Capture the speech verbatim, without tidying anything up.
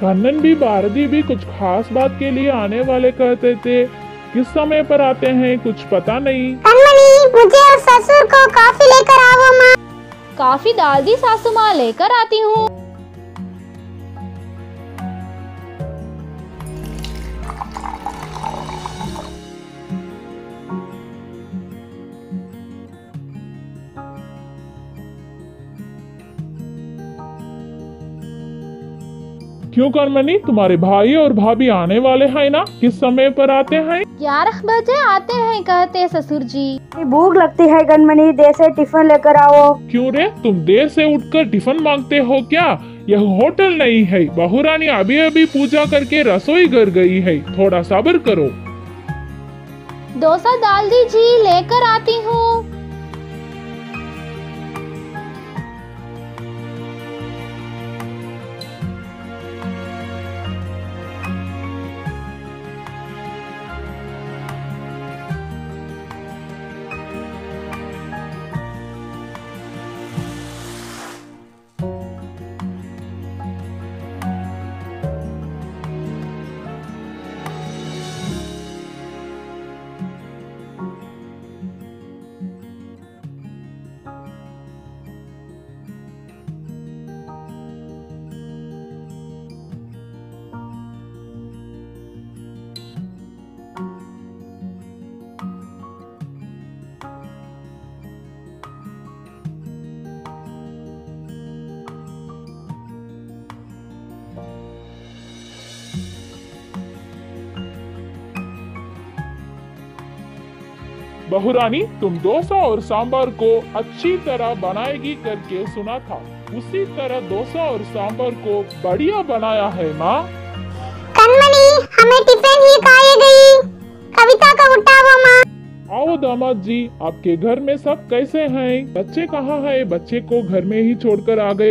कन्नन भी भारती भी कुछ खास बात के लिए आने वाले कहते थे, किस समय पर आते हैं कुछ पता नहीं। कन्ननी मुझे और ससुर को काफी लेकर आओ माँ। काफी दादी सासू माँ लेकर आती हूँ। क्यों कन्मनी, तुम्हारे भाई और भाभी आने वाले हैं ना, किस समय पर आते हैं? ग्यारह बजे आते हैं कहते ससुर जी। भूख लगती है कन्मनी, देर से टिफिन लेकर आओ। क्यों रे, तुम देर से उठकर टिफिन मांगते हो क्या? यह होटल नहीं है। बहुरानी अभी अभी पूजा करके रसोई घर गई है, थोड़ा सब्र करो। डोसा डाल दीजिए, लेकर आती हूँ। बहुरानी, तुम डोसा और सांभर को अच्छी तरह बनाएगी करके सुना था, उसी तरह डोसा और सांभर को बढ़िया बनाया है माँ। कन्मनी, हमें टिफिन ही खाए गई। कविता का उठाओ माँ। आओ दामाद जी, आपके घर में सब कैसे हैं? बच्चे कहाँ हैं? बच्चे को घर में ही छोड़कर आ गए।